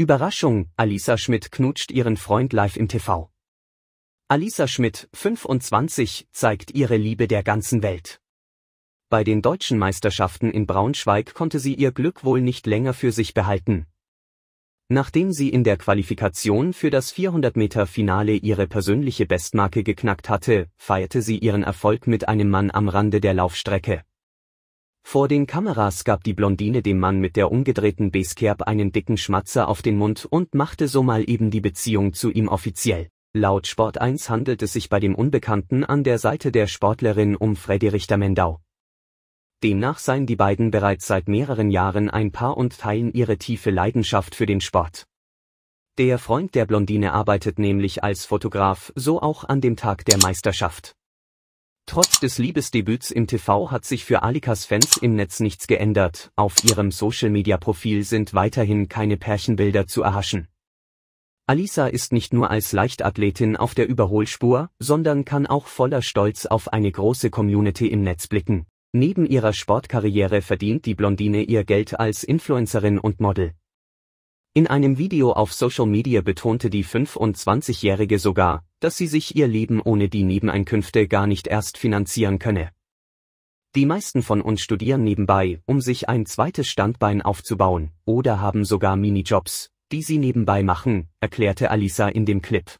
Überraschung, Alica Schmidt knutscht ihren Freund live im TV. Alica Schmidt, 25, zeigt ihre Liebe der ganzen Welt. Bei den deutschen Meisterschaften in Braunschweig konnte sie ihr Glück wohl nicht länger für sich behalten. Nachdem sie in der Qualifikation für das 400-Meter-Finale ihre persönliche Bestmarke geknackt hatte, feierte sie ihren Erfolg mit einem Mann am Rande der Laufstrecke. Vor den Kameras gab die Blondine dem Mann mit der umgedrehten Basecap einen dicken Schmatzer auf den Mund und machte so mal eben die Beziehung zu ihm offiziell. Laut Sport1 handelt es sich bei dem Unbekannten an der Seite der Sportlerin um Freddy Richter Mendau. Demnach seien die beiden bereits seit mehreren Jahren ein Paar und teilen ihre tiefe Leidenschaft für den Sport. Der Freund der Blondine arbeitet nämlich als Fotograf, so auch an dem Tag der Meisterschaft. Trotz des Liebesdebüts im TV hat sich für Alicas Fans im Netz nichts geändert, auf ihrem Social-Media-Profil sind weiterhin keine Pärchenbilder zu erhaschen. Alica ist nicht nur als Leichtathletin auf der Überholspur, sondern kann auch voller Stolz auf eine große Community im Netz blicken. Neben ihrer Sportkarriere verdient die Blondine ihr Geld als Influencerin und Model. In einem Video auf Social Media betonte die 25-Jährige sogar, dass sie sich ihr Leben ohne die Nebeneinkünfte gar nicht erst finanzieren könne. Die meisten von uns studieren nebenbei, um sich ein zweites Standbein aufzubauen, oder haben sogar Minijobs, die sie nebenbei machen, erklärte Alica in dem Clip.